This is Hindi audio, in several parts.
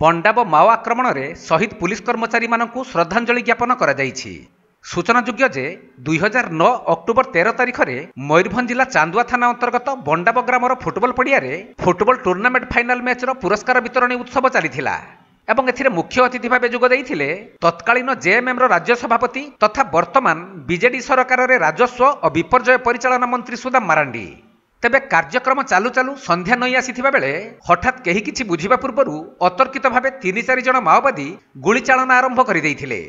बंडाब माओ आक्रमण में शहीद पुलिस कर्मचारी मानकु श्रद्धांजलि ज्ञापन करा जायछि। सूचनाजोग्य जे 2009 अक्टोबर 13 तारीख में मयूरभंज जिला चांदुआ थाना अंतर्गत बंडाब ग्रामर फुटबल पड़िया फुटबल टूर्नामेंट फाइनाल मैचर पुरस्कार वितरणी उत्सव चलता एवं एथिरे मुख्य अतिथि भाव जोगदाई थे तत्कालीन जेएमएम्र राज्य सभापति तथा वर्तमान बीजेडी सरकार रे राजस्व और विपर्जय परिचालन मंत्री सुधा मरांडी। तेबे कार्यक्रम चालू चालू संध्या नई आसीथिबा बेले हठात केही किछि बुझिबा पूर्वरु अतर्कित भावे 3-4 जण माओवादी गुळीचालन आरंभ करि दैथिले।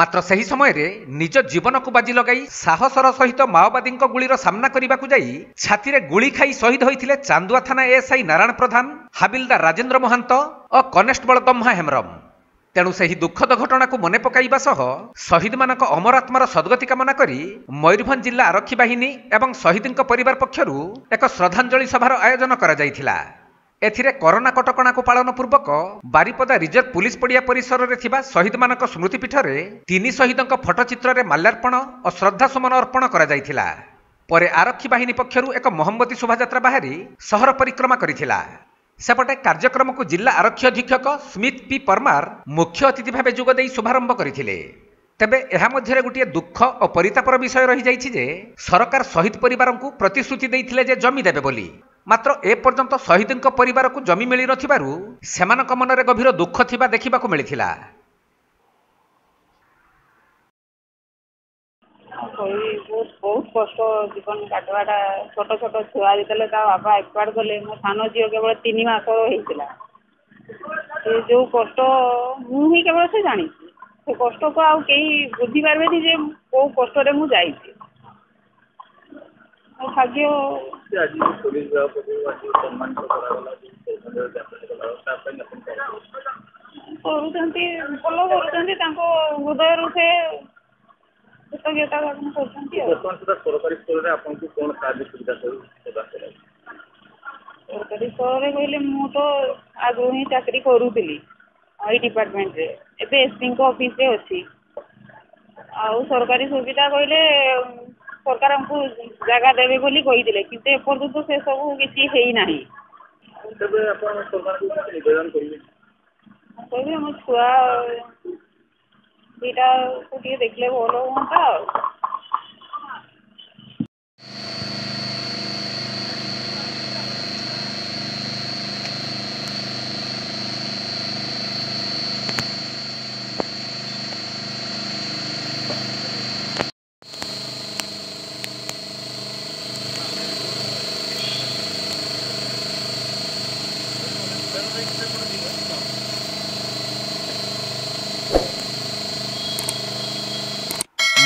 मात्र सही समय रे निज जीवन को बाजी लगाई साहसर सहित माओवादी गुळीर सामना करिबाकु जाई छाती रे गुळी खाई शहीद होइथिले चांदुआ थाना एएसआई नारायण प्रधान, हाबिलदार राजेन्द्र महांत और कनेस्टेबल तम्मा हेमर्रम। तेणु से ही दुखद घटना को मन पकाइबा सह शहीद मानक अमर आत्मार सद्गति कामना करी मयूरभंज जिला आरक्षी बाहिनी एवं शहीदों परिवार पक्षरु एक श्रद्धांजलि सभार आयोजन करा जायथिला। एथिरे कोरोना कटकणा को पालन पूर्वक बारिपदा रिजर्व पुलिस पड़िया परिसर रे थिबा शहीद मानक स्मृतिपीठ रे 3 शहीदों फटोचित्र रे माल्यार्पण और श्रद्धासुमन अर्पण करा जायथिला। परे आरक्षी बाहिनी पक्षरु एक मोहम्मती शोभायात्रा बाहरी शहर परिक्रमा करिथिला। सेपटे कार्यक्रम को जिला आरक्षी अधीक्षक स्मित पी परमार मुख्य अतिथि भाव जोगदाई शुभारंभ करते। तेबे एहा मध्यरे गोटे दुख और परितापर विषय रही जाइछि जे सरकार शहीद परिवार को प्रतिश्रुति देइथिले जे जमी देबे बोली, मात्र ए पर्यंत शहीदों परिवार को जमी मिली नथिबारु सेमानक मनरे गभीर दुख थिबा देखिबाकु मिलिथिला। बहुत कष्ट जीवन काटवाटा छोट छोट छुआ जितने बाबा एक्सपायर गले मो सान झील केवल 3 मास होता से जो कष्ट मुझे केवल से जानी से कष्ट को आउ कई बुझी पार्बे जे को कष्ट मुझे भाग्य हृदय रू से सरकारी स्तर में कहले मु तो आगु ही चाकरी करूली आई डिपार्टमेंट रे एबे एसपी को ऑफिस रे अछि आउ सरकारी सुविधा कहले सरकार हमको जगह देबे बोली कहि दिले किते एपर तो से सब किछि हेई नाही। तबे अपन सरकार को निवेदन करिवे तबे हम छुआ देखले बोलो।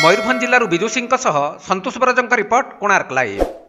मयूरभंज जिलूर विजु सिंह सह संतोष बराजों रिपोर्ट कोणार्क लाइव।